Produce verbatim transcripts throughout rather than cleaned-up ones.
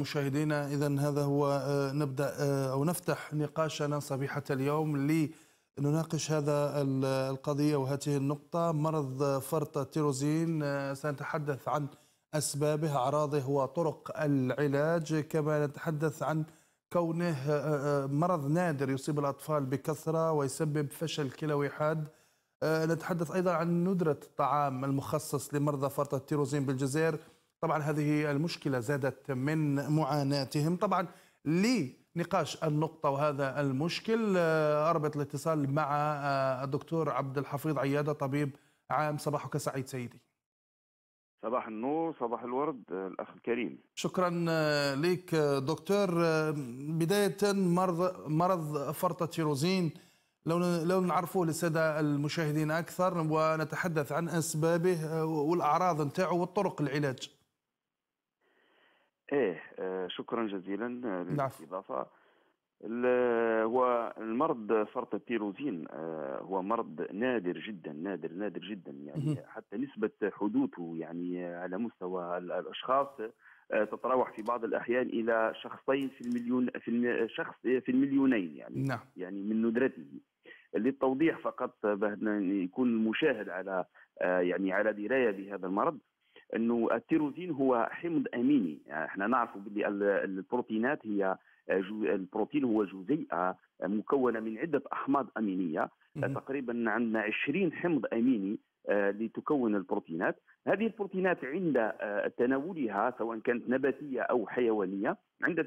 مشاهدينا، إذن هذا هو نبدأ أو نفتح نقاشنا صبيحة اليوم لنناقش هذا القضية وهذه النقطة. مرض فرط التيروزين سنتحدث عن أسبابه، أعراضه وطرق العلاج، كما نتحدث عن كونه مرض نادر يصيب الأطفال بكثرة ويسبب فشل كلوي حاد. نتحدث أيضا عن ندرة الطعام المخصص لمرضى فرط التيروزين بالجزائر، طبعا هذه المشكلة زادت من معاناتهم. طبعا لنقاش النقطة وهذا المشكل أربط الاتصال مع الدكتور عبد الحفيظ عياده، طبيب عام. صباحك سعيد سيدي. صباح النور، صباح الورد الأخ الكريم. شكرا لك دكتور. بداية مرض مرض فرط التيروزين لو لو نعرفوه للساده المشاهدين اكثر، ونتحدث عن اسبابه والاعراض نتاعه والطرق العلاج. ايه شكرا جزيلا للاستضافه. هو المرض فرط التيروزين هو مرض نادر جدا نادر نادر جدا، يعني حتى نسبه حدوثه يعني على مستوى الاشخاص تتراوح في بعض الأحيان إلى شخصين في المليون في شخص في المليونين، يعني نعم. يعني من ندرته. للتوضيح فقط بهنا يكون المشاهد على يعني على دراية بهذا المرض، أنه التيروزين هو حمض أميني. احنا نعرف باللي البروتينات هي البروتين هو جزيئة مكونة من عدة أحماض أمينية، تقريبا عندنا عشرين حمض أميني لتكون البروتينات. هذه البروتينات عند تناولها سواء كانت نباتية أو حيوانية، عند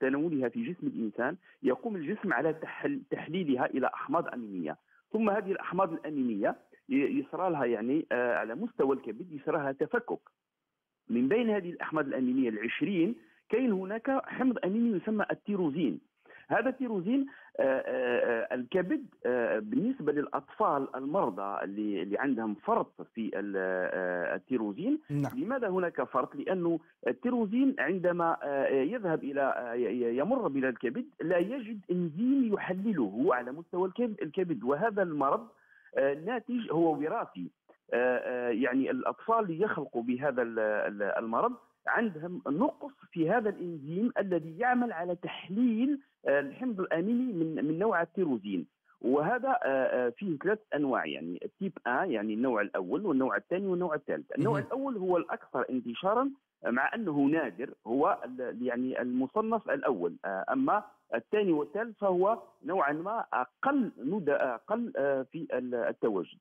تناولها في جسم الإنسان يقوم الجسم على تحليلها إلى أحماض أمينية، ثم هذه الأحماض الأمينية يصرى لها يعني على مستوى الكبد يصرى لها تفكك. من بين هذه الأحماض الأمينية العشرين كاين هناك حمض أميني يسمى التيروزين. هذا التيروزين الكبد بالنسبه للاطفال المرضى اللي اللي عندهم فرط في التيروزين، نعم. لماذا هناك فرط؟ لانه التيروزين عندما يذهب الى يمر الى الكبد لا يجد انزيم يحلله على مستوى الكبد، وهذا المرض ناتج هو وراثي، يعني الاطفال يخلقوا بهذا المرض عندهم نقص في هذا الانزيم الذي يعمل على تحليل الحمض الاميني من من نوع التيروزين. وهذا فيه ثلاث انواع، يعني التيب ا يعني النوع الاول والنوع الثاني والنوع الثالث. النوع الاول هو الاكثر انتشارا مع انه نادر، هو يعني المصنف الاول، اما الثاني والثالث فهو نوعا ما اقل ندى اقل في التواجد.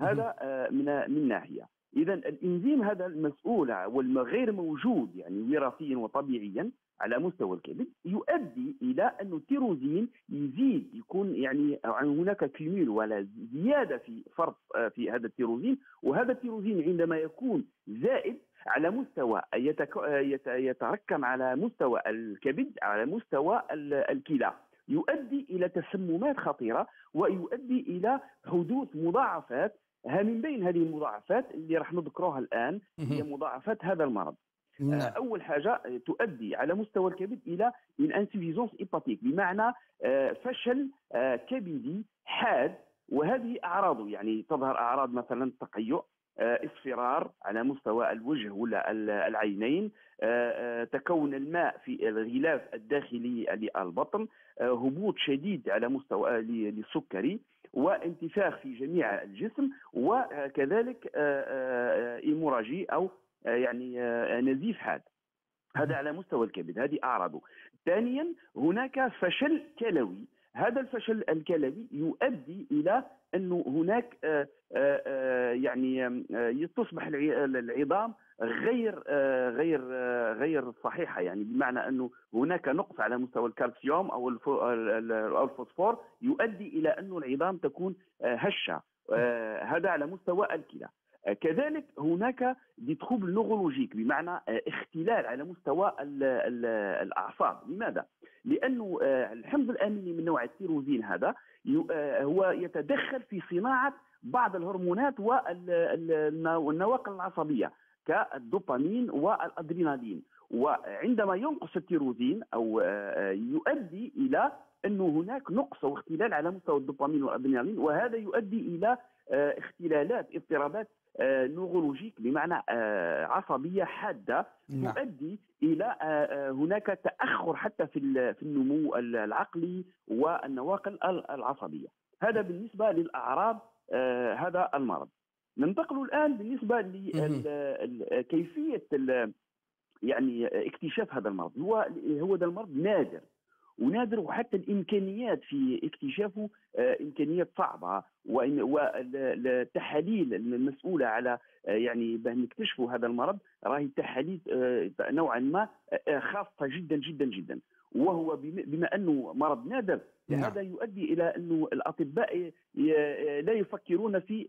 هذا من من ناحيه. إذا الإنزيم هذا المسؤول والغير موجود يعني وراثيا وطبيعيا على مستوى الكبد يؤدي إلى أن التيروزين يزيد، يكون يعني هناك كميل ولا زيادة في فرط في هذا التيروزين. وهذا التيروزين عندما يكون زائد على مستوى يتركم على مستوى الكبد على مستوى الكلى، يؤدي إلى تسممات خطيرة ويؤدي إلى حدوث مضاعفات. من بين هذه المضاعفات اللي راح نذكرها الآن هي مضاعفات هذا المرض. أول حاجة تؤدي على مستوى الكبد إلى انسفيزونس إيباتيك، بمعنى فشل كبدي حاد، وهذه أعراضه يعني تظهر أعراض مثلا تقيؤ، اصفرار على مستوى الوجه ولا العينين، تكون الماء في الغلاف الداخلي للبطن، هبوط شديد على مستوى للسكري، وانتفاخ في جميع الجسم، وكذلك إيموراجي أو يعني نزيف حاد. هذا على مستوى الكبد، هذه أعراضه. ثانيا هناك فشل كلوي. هذا الفشل الكلوي يؤدي إلى أنه هناك يعني يصبح العظام غير غير غير صحيحه، يعني بمعنى انه هناك نقص على مستوى الكالسيوم او الفوسفور يؤدي الى انه العظام تكون هشه. هذا على مستوى الكلى. كذلك هناك دي تروبل نورولوجيك، بمعنى اختلال على مستوى الاعصاب. لماذا؟ لانه الحمض الاميني من نوع التيروزين هذا هو يتدخل في صناعه بعض الهرمونات والنواقل العصبيه كالدوبامين والأدرينالين، وعندما ينقص التيروزين أو يؤدي إلى أنه هناك نقص واختلال على مستوى الدوبامين والأدرينالين، وهذا يؤدي إلى اختلالات اضطرابات نورولوجيك بمعنى عصبية حادة تؤدي إلى هناك تأخر حتى في في النمو العقلي والنواقل العصبية. هذا بالنسبة للأعراض هذا المرض. ننتقل الآن بالنسبة لكيفية يعني اكتشاف هذا المرض. هو هو هذا المرض نادر ونادر وحتى الامكانيات في اكتشافه امكانيات صعبه، والتحاليل المسؤوله على يعني باه نكتشفوا هذا المرض راهي تحاليل نوعا ما خاصه جدا جدا جدا، وهو بما انه مرض نادر هذا يؤدي الى انه الاطباء لا يفكرون في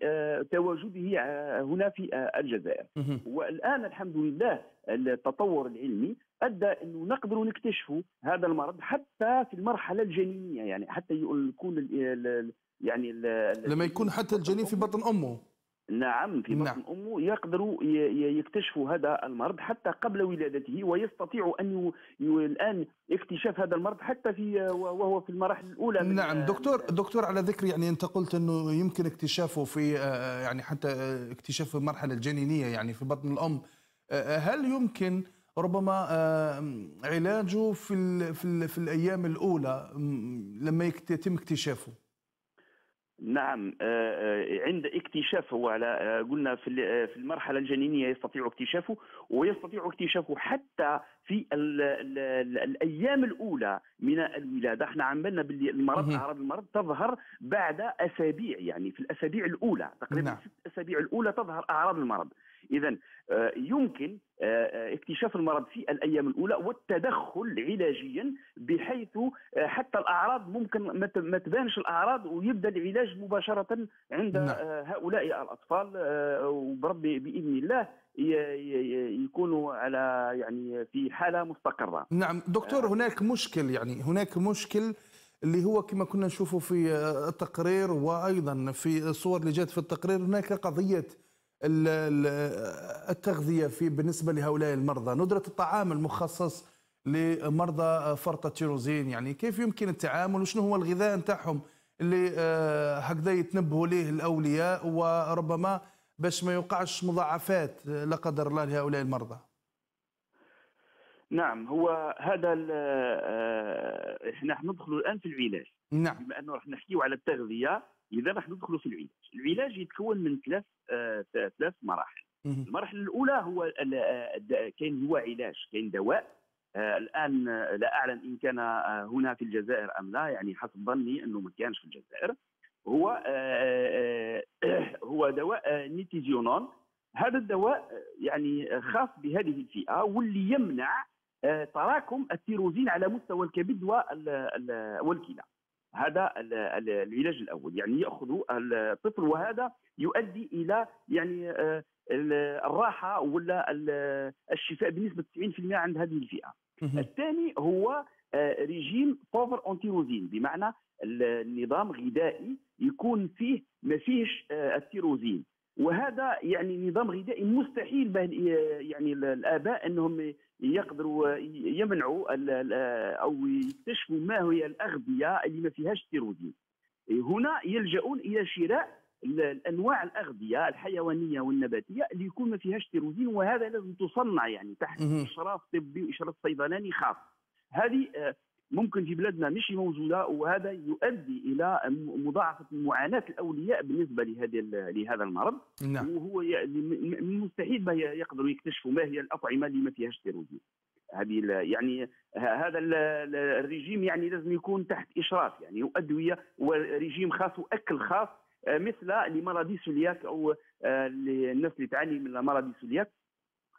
تواجده هنا في الجزائر. والان الحمد لله التطور العلمي ادى انه نقدروا نكتشفوا هذا المرض حتى في المرحله الجنينيه، يعني حتى يكون ال يعني ال لما يكون حتى الجنين في بطن امه. نعم في بطن نعم. امه يقدروا يكتشفوا هذا المرض حتى قبل ولادته، ويستطيعوا ان الان اكتشاف هذا المرض حتى في وهو في المراحل الاولى. نعم دكتور دكتور على ذكر يعني انت قلت انه يمكن اكتشافه في يعني حتى اكتشاف المرحله الجنينيه يعني في بطن الام، هل يمكن ربما علاجه في ال في, ال في الايام الاولى لما يتم اكتشافه؟ نعم عند اكتشافه على قلنا في في المرحله الجنينيه يستطيع اكتشافه، ويستطيع اكتشافه حتى في ال ال ال الايام الاولى من الولاده. احنا عم بالنا باللي المرض اعراض المرض تظهر بعد اسابيع، يعني في الاسابيع الاولى تقريبا ست اسابيع الاولى تظهر اعراض المرض. اذا يمكن اكتشاف المرض في الايام الاولى والتدخل علاجيا بحيث حتى الاعراض ممكن ما تبانش الاعراض ويبدا العلاج مباشره عند هؤلاء الاطفال، وبربي باذن الله يكونوا على يعني في حاله مستقره. نعم دكتور هناك مشكل يعني هناك مشكل اللي هو كما كنا نشوفه في التقرير وايضا في الصور اللي جات في التقرير، هناك قضيه التغذية في بالنسبة لهؤلاء المرضى، ندرة الطعام المخصص لمرضى فرط التيروزين، يعني كيف يمكن التعامل وشنو هو الغذاء نتاعهم اللي هكذا يتنبهوا ليه الأولياء وربما باش ما يوقعش مضاعفات لا قدر الله لهؤلاء المرضى؟ نعم هو هذا احنا ندخلوا الآن في العلاج. نعم بما أنه راح نحكيوا على التغذية، إذا راح ندخلوا في العلاج. العلاج يتكون من ثلاث آه ثلاث مراحل. المرحلة الأولى هو كاين هو علاج، كاين دواء. آه الآن لا أعلم إن كان هنا في الجزائر أم لا، يعني حسب ظني أنه ما كانش في الجزائر. هو آه آه هو دواء نيتيزيونون. هذا الدواء يعني خاص بهذه الفئة واللي يمنع آه تراكم التيروزين على مستوى الكبد والكلى. هذا العلاج الاول، يعني ياخذ الطفل وهذا يؤدي الى يعني الراحه ولا الشفاء بنسبه تسعين بالمئة عند هذه الفئه. الثاني هو ريجيم بوفر انتيروزين، بمعنى النظام غذائي يكون فيه ما فيهش التيروزين، وهذا يعني نظام غذائي مستحيل يعني الاباء انهم يقدروا يمنعوا او يكتشفوا ما هي الاغذيه اللي ما فيهاش التيروزين. هنا يلجؤون الى شراء الانواع الاغذيه الحيوانيه والنباتيه اللي يكون ما فيهاش التيروزين، وهذا لازم تصنع يعني تحت اشراف طبي واشراف صيدلاني خاص. هذه ممكن في بلادنا مش موجوده، وهذا يؤدي الى مضاعفه معاناه الاولياء بالنسبه لهذا لهذا المرض. نعم. وهو مستحيل ما يقدروا يكتشفوا ما هي الاطعمه اللي ما فيهاش تيروزين. هذه يعني هذا الرجيم يعني لازم يكون تحت اشراف يعني وادويه ورجيم خاص واكل خاص، مثل لمرضي السولياك او الناس اللي تعاني من مرض السولياك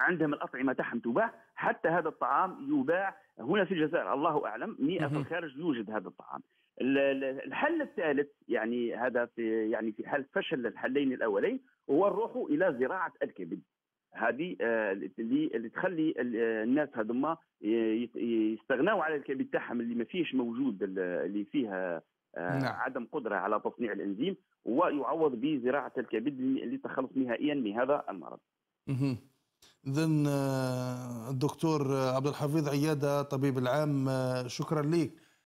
عندهم الأطعمة تاعهم تباع، حتى هذا الطعام يباع هنا في الجزائر الله أعلم، مئة في الخارج يوجد هذا الطعام. الحل الثالث يعني هذا في يعني في حال فشل الحلين الأولين هو الروح إلى زراعة الكبد. هذه اللي تخلي الناس هذوما يستغناوا على الكبد تاعهم اللي ما فيهش موجود اللي فيها عدم قدرة على تصنيع الإنزيم، ويعوض بزراعة الكبد للتخلص نهائيا من هذا المرض. إذن الدكتور عبد الحفيظ عياده طبيب العام، شكرا لك.